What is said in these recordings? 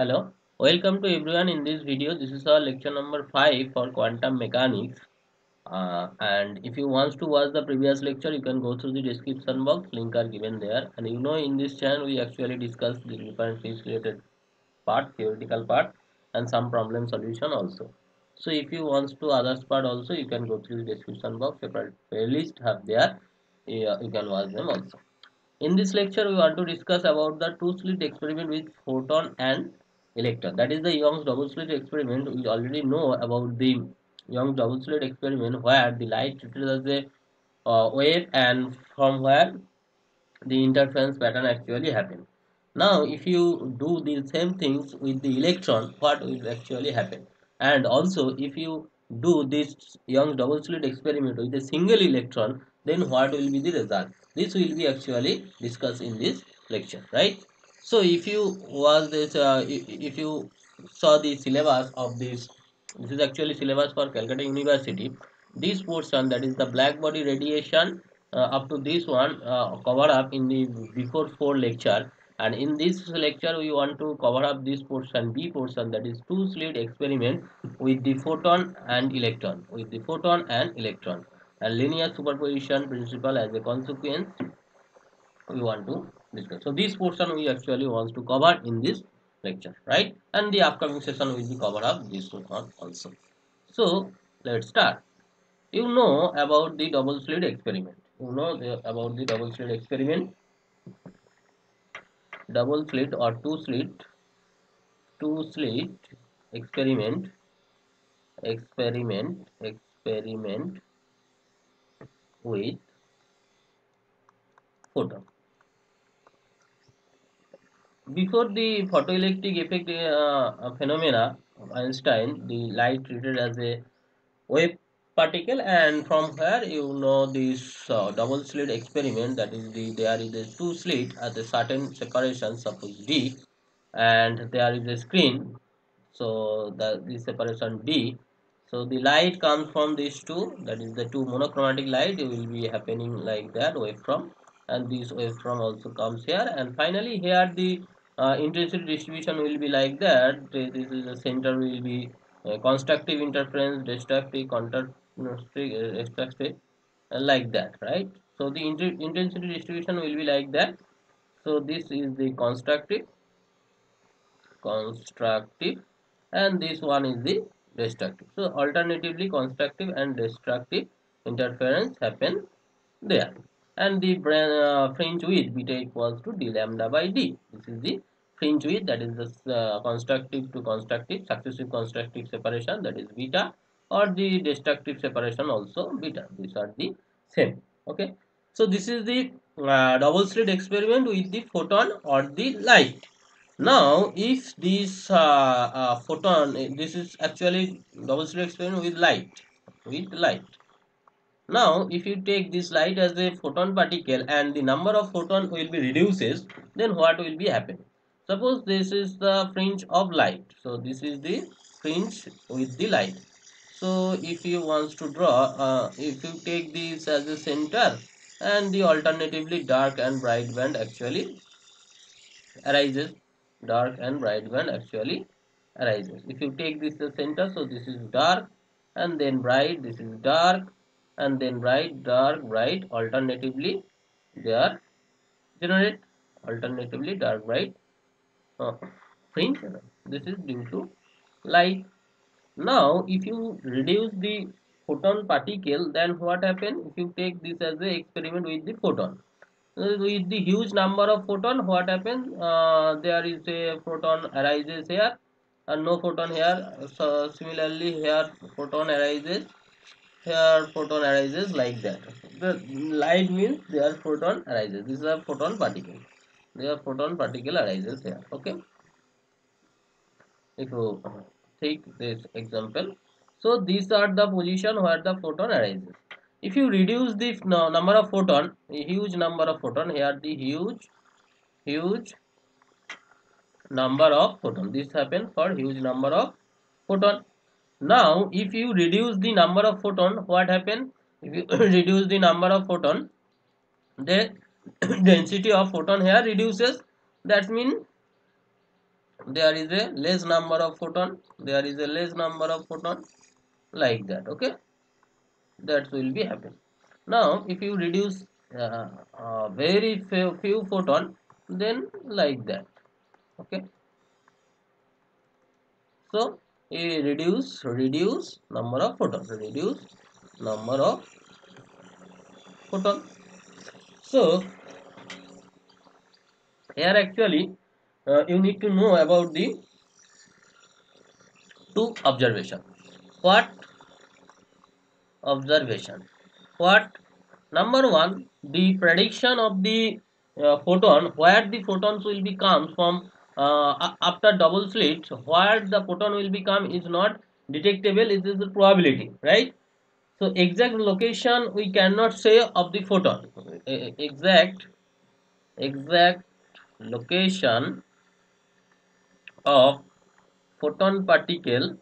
Hello, welcome to everyone. In this video, this is our lecture number 5 for quantum mechanics. And if you want to watch the previous lecture, you can go through the description box. Link are given there. And you know, in this channel, we actually discuss the different physics related part, theoretical part, and some problem solution also. So if you want to others part also, you can go through the description box. Separate playlist have there. You can watch them also. In this lecture, we want to discuss about the two-slit experiment with photon and electron. That is the Young's double slit experiment. We already know about the Young's double slit experiment, where the light treated as a wave and from where the interference pattern actually happened. Now, if you do the same things with the electron, what will actually happen? And also, if you do this Young's double slit experiment with a single electron, then what will be the result? This will be actually discussed in this lecture, right? So if you was this, if you saw the syllabus of this is actually syllabus for Calcutta University. This portion, that is the black body radiation, up to this one cover up in the before 4 lecture, and in this lecture we want to cover up this portion, B portion, that is two slit experiment with the photon and electron, and linear superposition principle as a consequence we want to discuss. So this portion we actually want to cover in this lecture, right? And the upcoming session will be cover up this one also. So let's start. You know about the double slit experiment. Double slit or two slit experiment with photon. Before the photoelectric effect phenomena of Einstein, the light treated as a wave particle, and from here you know this double slit experiment, that is there is a two slit at a certain separation, suppose D, and there is a screen, so the separation D. So the light comes from these two, that is the two monochromatic light, it will be happening like that wavefront, and this wavefront also comes here, and finally here the intensity distribution will be like that. This is the center will be constructive interference, destructive, counterdestructive, like that, right? So the intensity distribution will be like that. So this is the constructive, and this one is the destructive. So alternatively constructive and destructive interference happen there, and the fringe width beta equals to d lambda by d. This is the fringe width, that is the constructive to constructive, successive constructive separation, that is beta, or the destructive separation also beta. These are the same. Okay, so this is the double slit experiment with the photon or the light. Now, if this photon, this is actually double slit experiment with light, Now, if you take this light as a photon particle and the number of photon will be reduces, then what will be happening? Suppose this is the fringe of light. So this is the fringe with the light. So if you want to draw, if you take this as a center, and the alternatively dark and bright band actually arises. If you take this as center, so this is dark, and then bright, this is dark, and then bright, dark, bright, alternatively they are generate alternatively dark, bright fringe. This is due to light. Now if you reduce the photon particle, then what happens? If you take this as an experiment with the photon, with the huge number of photon, what happens? There is a photon arises here and no photon here. So similarly here photon arises, here photon arises, like that. The light means their photon arises. This is a photon particle. Their photon particle arises here. Okay. If you take this example, so these are the position where the photon arises. If you reduce the number of photon, huge number of photon, here the huge number of photon. This happen for huge number of photon. Now, if you reduce the number of photon, what happen? If you reduce the number of photon, the density of photon here reduces. That means there is a less number of photon, like that. Okay, that will be happen. Now if you reduce very few photon, then like that. Okay, so reduce number of photon, so here actually you need to know about the two observation. What observation? What? Number one, the prediction of the photon, where the photons will be come from after double slit, where the photon will become is not detectable. It is the probability, right? So exact location we cannot say of the photon. Exact location of photon particle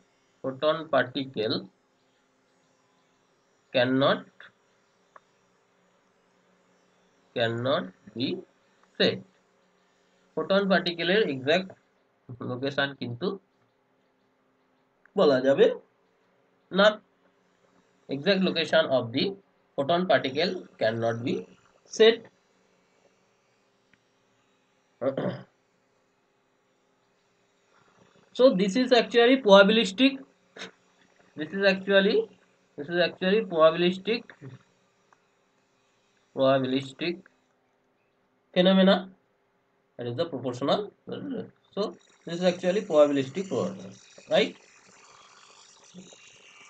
cannot be said. Photon particle exact location kintu bola jabe na. Exact location of the photon particle cannot be said. So this is actually probabilistic. This is actually probabilistic phenomena. That is the proportional. So this is actually probabilistic pattern, right?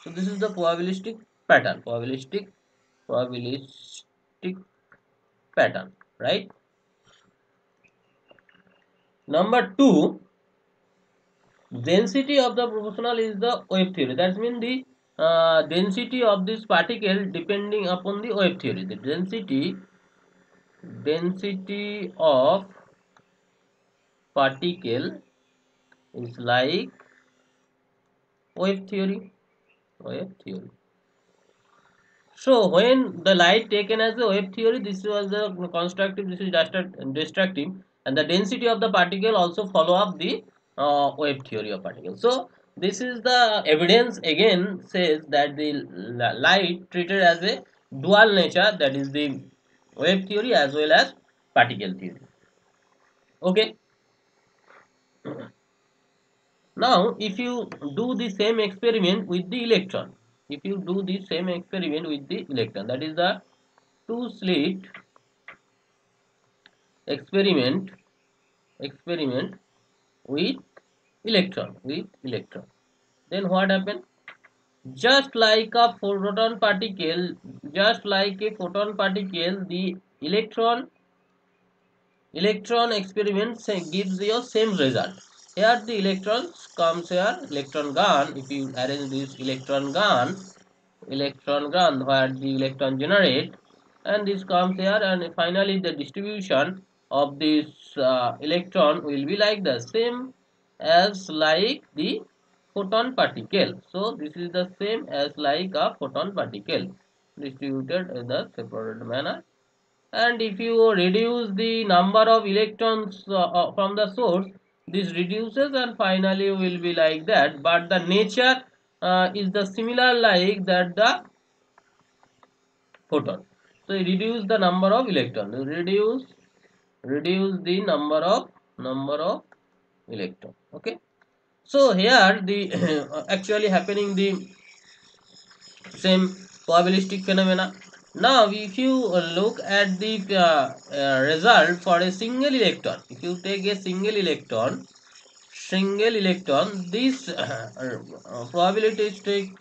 So this is the probabilistic pattern, right? Number two, density of the proportional is the wave theory. That means the density of this particle depending upon the wave theory. The density of particle is like wave theory. So when the light taken as a wave theory, this was the constructive, this is destructive, and the density of the particle also follow up the wave theory of particle. So this is the evidence again says that the light treated as a dual nature, that is the wave theory as well as particle theory. Okay. Now if you do the same experiment with the electron, that is the two slit experiment, with electron, then what happened? Just like a photon particle, the electron experiment gives you same result. Here the electrons comes here, electron gun. If you arrange this electron gun, where the electron generate, and this comes here, and finally the distribution of this electron will be like the same as like the photon particle. So this is the same as like a photon particle distributed in the separated manner. And if you reduce the number of electrons from the source, this reduces and finally will be like that. But the nature is the similar like that the photon. So you reduce the number of electrons, you reduce the number of electron. Okay, so here the actually happening the same probabilistic phenomena. Now if you look at the result for a single electron, if you take a single electron, this probabilistic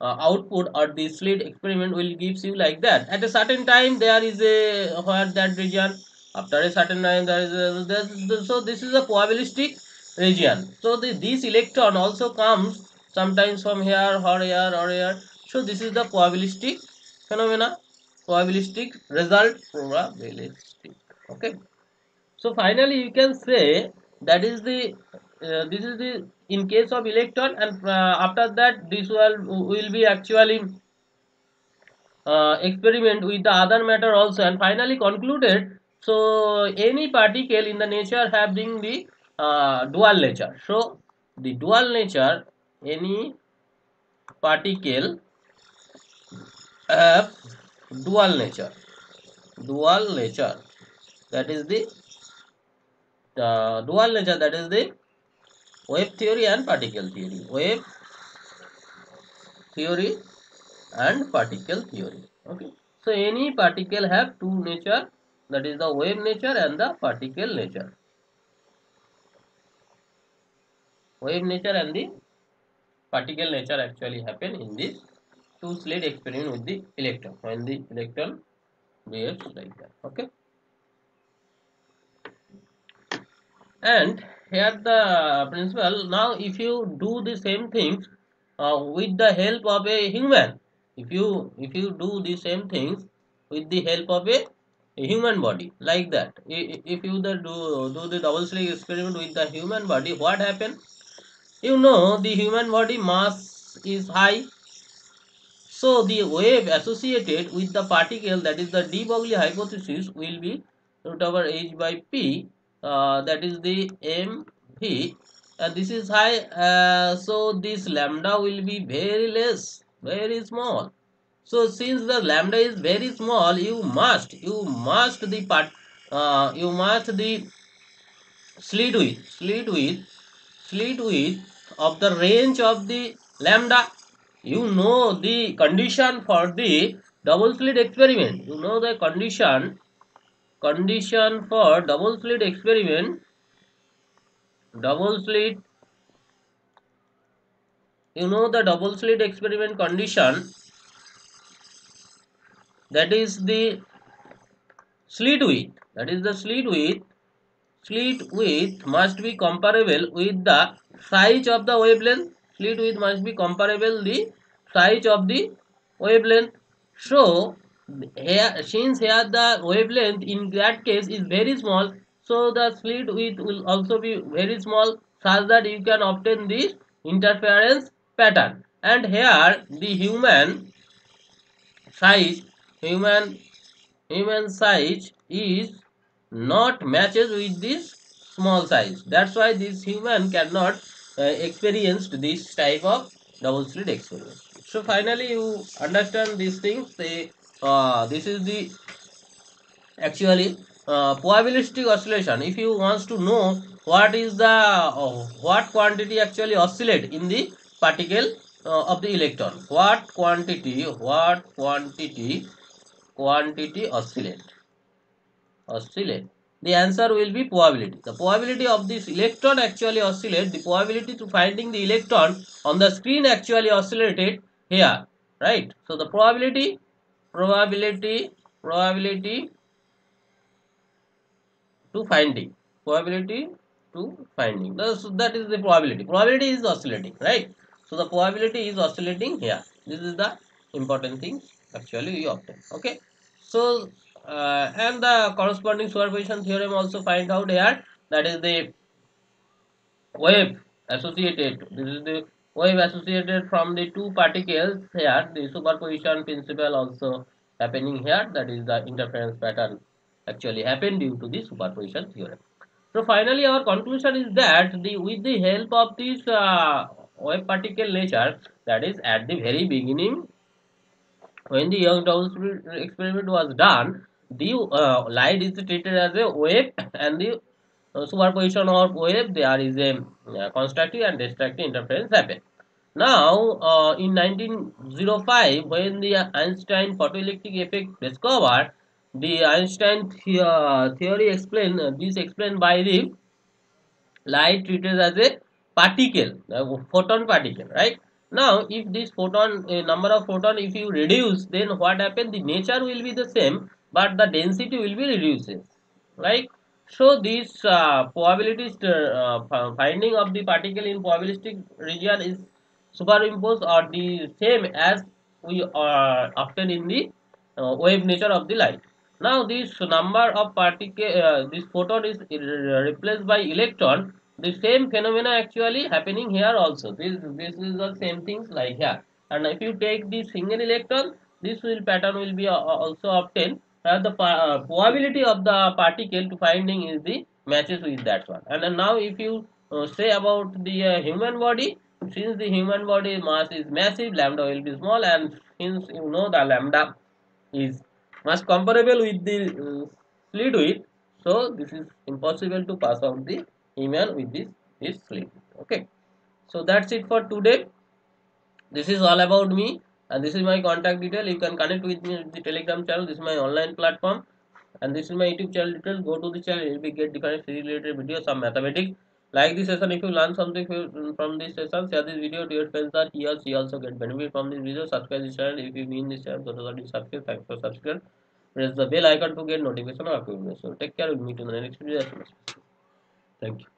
output or the slit experiment will gives you like that. At a certain time there is a where that region, after a certain time there is a, so this is a probabilistic region. So this electron also comes sometimes from here or here or here. So this is the probabilistic phenomena, probabilistic. Okay, so finally you can say that is the this is the in case of electron, and after that this will be actually experiment with the other matter also, and finally concluded. So any particle in the nature having the dual nature. So the dual nature, any particle have dual nature. Dual nature, that is the dual nature, that is the wave theory and particle theory. Wave theory and particle theory. Okay, so any particle have two nature, that is the wave nature and the particle nature. Wave nature and the particle nature actually happen in this two slit experiment with the electron, when the electron behaves like that. Okay, and here the principle. Now if you do the same things with the help of a human, if you do the same things with the help of a human body, like that, if you do the double slit experiment with the human body, what happen? You know, the human body mass is high, so the wave associated with the particle, that is the de Broglie hypothesis, will be root over h by p, that is the mv, and this is high, so this lambda will be very less, very small. So since the lambda is very small, you must the slit width of the range of the lambda. You know the condition for the double slit experiment. You know the condition for double slit experiment. Double slit, you know the double slit experiment condition, that is the slit width. That is the slit width. Slit width must be comparable with the size of the wavelength. Slit width must be comparable the size of the wavelength. So here, since here the wavelength in that case is very small, so the slit width will also be very small, such that you can obtain this interference pattern. And here the human size, human size is not matches with this small size. That's why this human cannot experience this type of double slit experiment. So finally you understand these things. This is the actually probabilistic oscillation. If you want to know what is the what quantity actually oscillate in the particle of the electron, what quantity oscillate, the answer will be probability. The probability of this electron actually oscillate, the probability to finding the electron on the screen actually oscillated here, right? So the probability to finding, so that is the probability is oscillating, right? So the probability is oscillating here. This is the important thing actually you obtain. Okay, so and the corresponding superposition theorem also find out here. That is the wave associated. This is the wave associated from the two particles here. The superposition principle also happening here. That is the interference pattern actually happened due to the superposition theorem. So finally, our conclusion is that with the help of this wave particle nature, that is at the very beginning, when the Young's double slit experiment was done, the light is treated as a wave, and the superposition of wave, there is a constructive and destructive interference happen. Now in 1905, when the Einstein photoelectric effect discovered, the Einstein theory explained this explained by the light treated as a particle, photon particle, right? Now if this photon, number of photon, if you reduce, then what happens? The nature will be the same, but the density will be reducing, right? So this probability finding of the particle in probabilistic region is superimposed or the same as we are obtained in the wave nature of the light. Now this number of particle, this photon is replaced by electron. The same phenomena actually happening here also. This is the same things like here. And if you take the single electron, this will pattern will be also obtained. The probability of the particle to finding is the matches with that one. And now if you say about the human body, since the human body mass is massive, lambda will be small, and since you know the lambda is much comparable with the slit width, so this is impossible to pass out the human with this slit. Okay, so that's it for today. This is all about me, and this is my contact detail. You can connect with me with the Telegram channel. This is my online platform, and this is my YouTube channel details. Go to the channel, you will get different physics related videos, some mathematics. Like this session if you learn something from this session. Share this video to your friends that you also get benefit from this video. Subscribe this channel if you mean this channel. So already subscribe. Thanks for subscribe. Press the bell icon to get notification of our videos. So take care. We'll meet in the next video. Thank you.